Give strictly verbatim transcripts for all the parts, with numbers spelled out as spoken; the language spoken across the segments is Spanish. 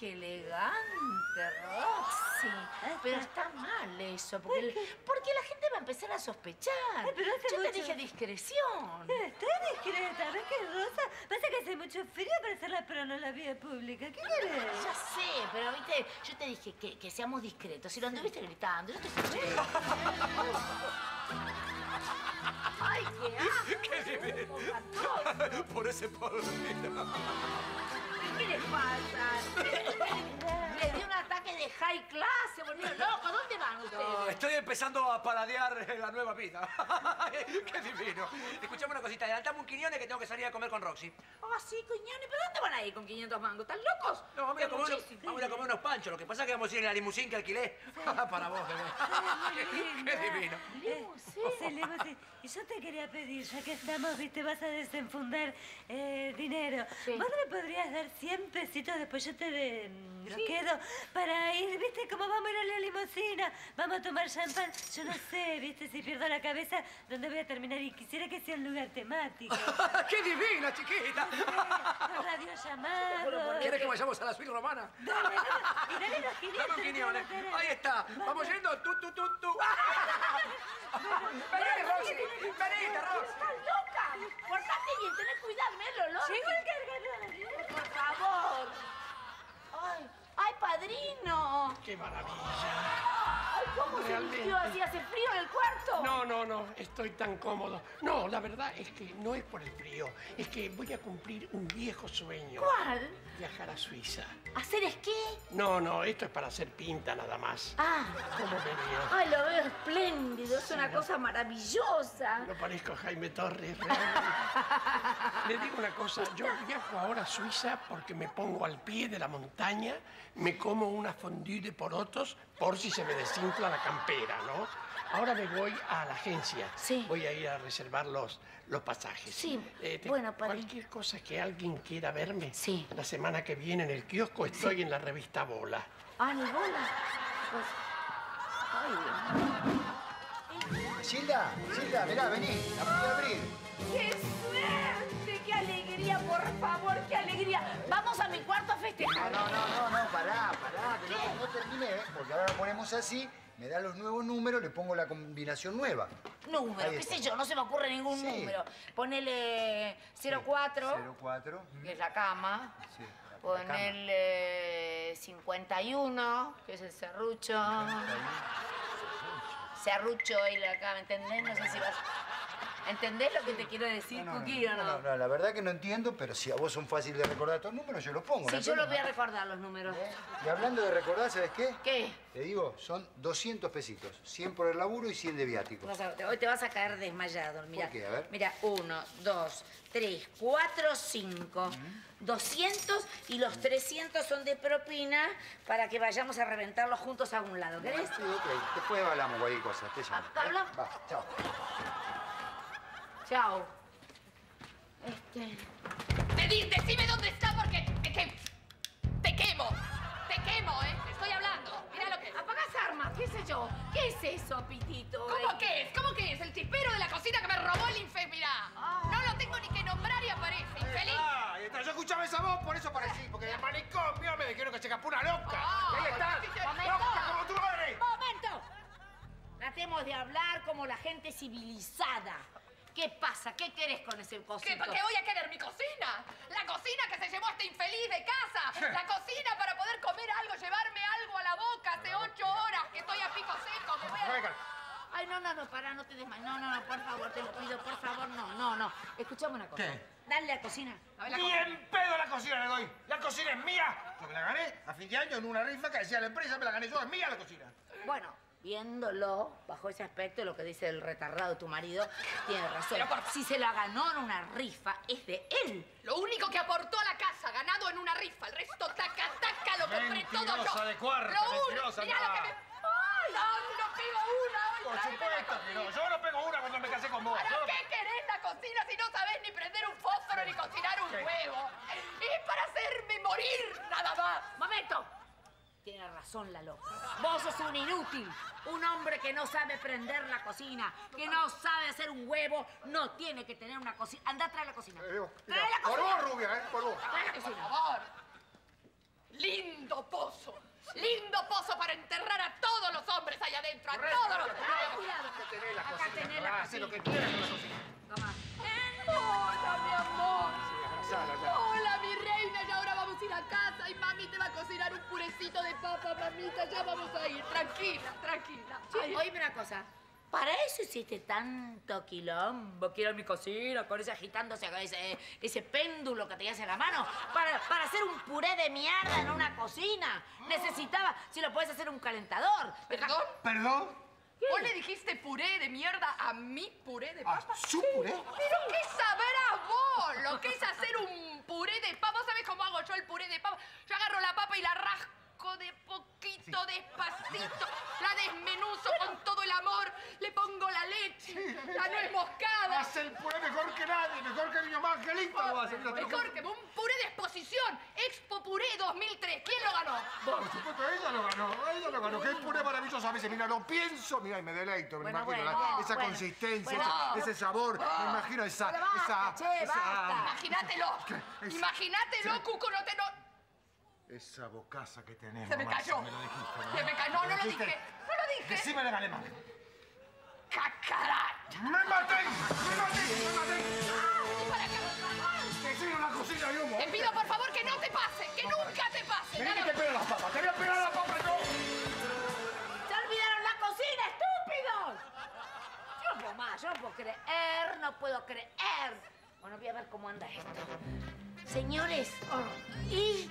¡Qué elegante, Rosy! Pero está mal eso, porque, ¿Por el, porque la gente va a empezar a sospechar. Ay, pero hace Yo mucho... te dije discreción. No, estoy discreta, ¿ves que Rosa? Pasa que hace mucho frío para hacer la prono en la vida pública. ¿Qué querés? Ya sé, pero viste, yo te dije que, que seamos discretos. Si lo anduviste gritando, yo te escuché. ¡Ay, qué asco! ¡Qué por ese polvito! ¿Qué le pasa? Le dio un ataque de high class, se volvió loco. ¿Dónde van ustedes? No, estoy empezando a paladear la nueva vida. ¡Qué divino! Escuchame una cosita, adelantame un quiñone que tengo que salir a comer con Roxy. Ah, oh, sí, quiñone, pero ¿dónde van a ir con quinientos mangos? ¿Están locos? No, vamos a comer unos, vamos a comer unos panchos. Lo que pasa es que vamos a ir en la limusín que alquilé. Sí. Para vos, bebé. ¡Qué divino! Limusín. Y yo te quería pedir, ya que estamos, viste, vas a desenfundar eh, dinero. Sí. ¿Vos no me podrías dar cien pesitos? Después yo te de, sí. los quedo para ir, viste, como vamos a ir a la limusina, vamos a tomar champán. Yo no sé, viste, si pierdo la cabeza, ¿dónde voy a terminar? Y quisiera que sea un lugar temático. ¡Qué divina, chiquita! Los radios. ¿Quieres que vayamos a la suite romana? Dale, dame, y dale los quinientos. Dame quinientos. Ahí está. Vamos, vamos yendo. Tú, tú, tú, tú. ¡Vení, Rosy! ¡Vení, Rosy! ¡Estás loca! ¡Portate bien! ¡Tenés cuidado! ¡Mirá el olor! ¡Llegó el cargador! ¡Por favor! ¡Ay, ay, padrino! ¡Qué maravilla! ay ¿Cómo se vistió así? ¿Hace frío en el cuarto? No, no, no. Estoy tan cómodo. No, la verdad es que no es por el frío. Es que voy a cumplir un viejo sueño. ¿Cuál? Viajar a Suiza. ¿Hacer esquí? No, no, esto es para hacer pinta nada más. Ah. ¿Cómo me veo? Ay, lo veo espléndido, es sí, una no. cosa maravillosa. No parezco Jaime Torres, realmente. Le digo una cosa, yo viajo ahora a Suiza porque me pongo al pie de la montaña, me como una fondue de porotos por si se me desinfla la campera, ¿no? Ahora me voy a la agencia. Sí. Voy a ir a reservar los, los pasajes. Sí, eh, te, bueno, padre. Cualquier cosa que alguien quiera verme, sí. la semana que viene en el kiosco estoy sí. en la revista Bola. Ah, ¿no, Bola? Pues... Ay. Gilda, Gilda, mirá, vení. La pude abrir. ¡Qué suerte! ¡Qué alegría, por favor! ¡Qué alegría! ¡Vamos a mi cuarto a festejar! No, no, no, no, no, pará, pará. Que no, no terminé, ¿eh? Porque ahora lo ponemos así. Me da los nuevos números, le pongo la combinación nueva. Número, qué sé yo, no se me ocurre ningún sí. número. Ponele cero cuatro. cero cuatro. Que es la cama. Sí, la, ponele la cama. cincuenta y uno, que es el serrucho. Serrucho y la cama, ¿entendés? No sé si vas... ¿Entendés lo que te quiero decir, no, no, Cookie, no, o no? No, no, la verdad que no entiendo, pero si a vos son fáciles de recordar estos números, yo los pongo. Sí, yo los voy a recordar, los números. ¿Eh? Y hablando de recordar, ¿sabes qué? ¿Qué? Te digo, son doscientos pesitos. cien por el laburo y cien de viáticos. Vas a, hoy te vas a caer desmayado, mirá. ¿Por qué? A ver. Mirá, uno, dos, tres, cuatro, cinco. Uh-huh. doscientos y los uh-huh. trescientos son de propina para que vayamos a reventarlos juntos a un lado. ¿Querés? Sí, ok. Después hablamos cualquier cosa. Te llamo. ¿Hablamos? ¿Eh? Va, chao. Chao. Este... Decí, decime dónde está porque... Te, te, te quemo. Te quemo, ¿eh? Te estoy hablando. Mirá lo que... Apagás armas, qué sé yo. ¿Qué es eso, Pitito? ¿Cómo que es? ¿Cómo que es? El chispero de la cocina que me robó el infeliz. Mirá. Ah. No lo tengo ni que nombrar y aparece. Infeliz. Ah, yo escuchaba esa voz, por eso aparecí. Porque de manicomio me dijeron que se escapó una loca. Oh, ahí estás. Loca como tu madre. Momento. Tratemos de hablar como la gente civilizada. ¿Qué pasa? ¿Qué querés con ese cosito? ¿Qué, ¿Qué voy a querer? ¿Mi cocina? La cocina que se llevó a este infeliz de casa. La cocina para poder comer algo, llevarme algo a la boca hace ocho horas que estoy a pico seco. Que voy a... Ay, no, no, no, pará, no te desmayes. No, no, no, por favor, te lo pido, por favor, no, no, no. Escuchame una cosa. ¿Qué? Dale a la cocina. A ver, la Ni en pedo la cocina le doy. La cocina es mía. Yo me la gané a fin de año en una rifa que decía la empresa, me la gané yo, es mía la cocina. Bueno. Viéndolo bajo ese aspecto, lo que dice el retardado tu marido, tiene razón. Si se la ganó en una rifa, es de él. Lo único que aportó a la casa, ganado en una rifa. El resto, taca, taca, lo compré todo yo. De cuarto, lo único, mirá lo que me... ¡Ay, no, no pego una! Por supuesto que no. Yo no pego una cuando me casé con vos. ¿Para qué querés la cocina si no sabés ni prender un fósforo ni cocinar un huevo? Es para hacerme morir, nada más. ¡Momento! Tiene razón la loca. Vos sos un inútil. Un hombre que no sabe prender la cocina, que no sabe hacer un huevo, no tiene que tener una cocina. Andá, trae la cocina. Eh, trae la cocina. Por vos, rubia, ¿eh? Por vos. Trae la cocina. Por favor. Lindo pozo. Lindo pozo para enterrar a todos los hombres allá adentro. A Correcto, todos los hombres. Acá tenés la cocina. Acá tenés la cocina. Lo que quieras con la cocina. Tomá. Hola, mi amor. Sí, abrazala, hola, mi reina. Y ahora vamos a ir a casa y mami te va a cocinar un purecito de papa, mamita. Ya vamos a ir. Tranquila, tranquila. Sí. Oíme una cosa. Para eso hiciste tanto quilombo. Quiero mi cocina, con ese agitándose, ese, ese péndulo que tenías en la mano. Para, para hacer un puré de mierda en una cocina. Necesitaba, si lo podés hacer, un calentador. ¿Perdón? ¿Perdón? ¿Vos le dijiste puré de mierda a mi puré de papa? ¿A su puré? ¿Pero qué sabrás vos lo que es hacer un puré de papa? ¿Vos sabés cómo hago yo el puré de papa? Yo agarro la papa y la rasco de poquito, sí, despacito, la desmenuzo bueno, con todo el amor, le pongo la leche, sí, la nuez moscada. Hace el puré mejor que nadie, mejor que mi mamá Angelita. Lo hace, mejor troca. Que un puré de exposición, Expo Puré dos mil tres. ¿Quién lo ganó? Por supuesto, ella lo ganó, ella lo ganó. Qué puré maravilloso a veces, mira, lo pienso, mira, y me deleito, me bueno, imagino, bueno, la, esa bueno, consistencia, bueno, ese, ese sabor, bueno, me imagino esa... Bueno, basta, esa, che, esa... Basta. Imagínatelo, esa, imagínatelo, sí. Cuco, no te... No... Esa bocaza que tenemos. Se me cayó. Me lo dijiste, ¿no? Se me cayó. No, no lo dije. No lo dije. Decímelo en alemán. ¡Cacarat! ¡Me maté! ¡Me maté! ¡Me maté! ¡Ah! ¡Para acá! ¡Te sigo en la cocina, humo! Te pido, por favor, que no te pase. Que nunca te pase. Vení que te pego las papas. Te voy a pegar las papas, ¿no? ¡Se olvidaron la cocina, estúpidos! Yo no puedo más. Yo no puedo creer. No puedo creer. Bueno, voy a ver cómo anda esto. Señores, ¿y...?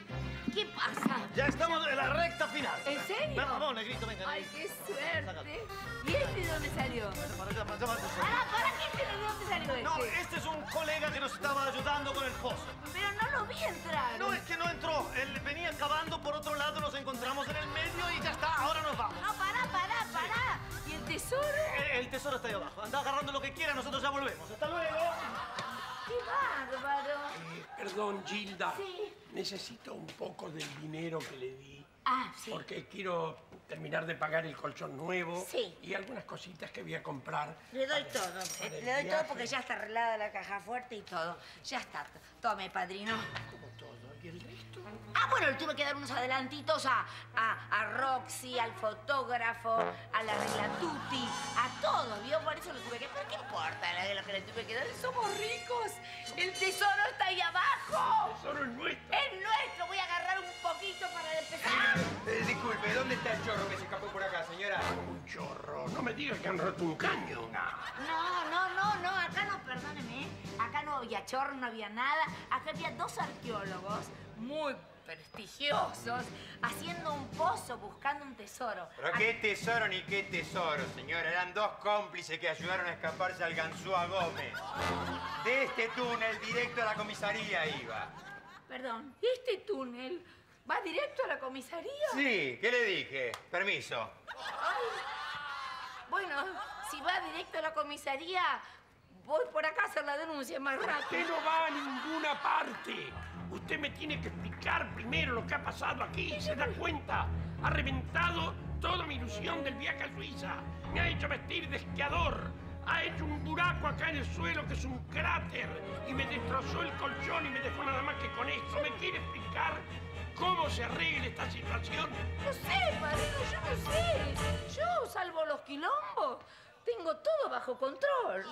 ¿Qué pasa? Ya estamos en la recta final. ¿En serio? Vamos, vamos, negrito, venga. Ay, qué suerte. ¿Y este de dónde salió? Para allá, para allá, para allá. Ah, ¿para qué este de dónde salió este? No, este es un colega que nos estaba ayudando con el pozo. Pero no lo vi entrar. No, es que no entró. Él venía cavando por otro lado, nos encontramos en el medio y ya está, ahora nos vamos. No, pará, pará, pará. ¿Y el tesoro? El, el tesoro está ahí abajo. Anda agarrando lo que quiera, nosotros ya volvemos. ¡Hasta luego! ¡Qué bárbaro! Eh, perdón, Gilda. Sí. Necesito un poco del dinero que le di. Ah, sí. Porque quiero terminar de pagar el colchón nuevo. Sí. Y algunas cositas que voy a comprar. Le doy para, todo. Para le doy viaje. Todo porque ya está arreglada la caja fuerte y todo. Ya está. Tome, padrino. Como todo. ¿Y el resto? Ah, bueno, le tuve que dar unos adelantitos a, a, a Roxy, al fotógrafo, a la regla Tuti, a todos, ¿vio? Por eso lo tuve que... Pero qué importa lo que le tuve que dar. Somos ricos. El tesoro está ahí abajo. El tesoro es nuestro. Es nuestro. Voy a agarrar un poquito para empezar. Eh, disculpe, ¿dónde está el chorro que se escapó por acá, señora? Un chorro. No me digas que han roto un caño. No, no, no, no. Acá no, perdóneme. Acá no había chorro, no había nada. Acá había dos arqueólogos muy prestigiosos haciendo un pozo, buscando un tesoro. Pero qué tesoro ni qué tesoro, señora. Eran dos cómplices que ayudaron a escaparse al Ganzúa Gómez. De este túnel directo a la comisaría iba. Perdón, ¿y este túnel va directo a la comisaría? Sí, ¿qué le dije? Permiso. Ay, bueno, si va directo a la comisaría, voy por acá a hacer la denuncia más rápido. Usted no va a ninguna parte. Usted me tiene que explicar primero lo que ha pasado aquí. ¿Se da cuenta? Ha reventado toda mi ilusión del viaje a Suiza. Me ha hecho vestir de esquiador. Ha hecho un buraco acá en el suelo que es un cráter. Y me destrozó el colchón y me dejó nada más que con esto. ¿Me quiere explicar cómo se arregla esta situación? No sé, padrino, yo no sé. Yo, salvo los quilombos, tengo todo bajo control.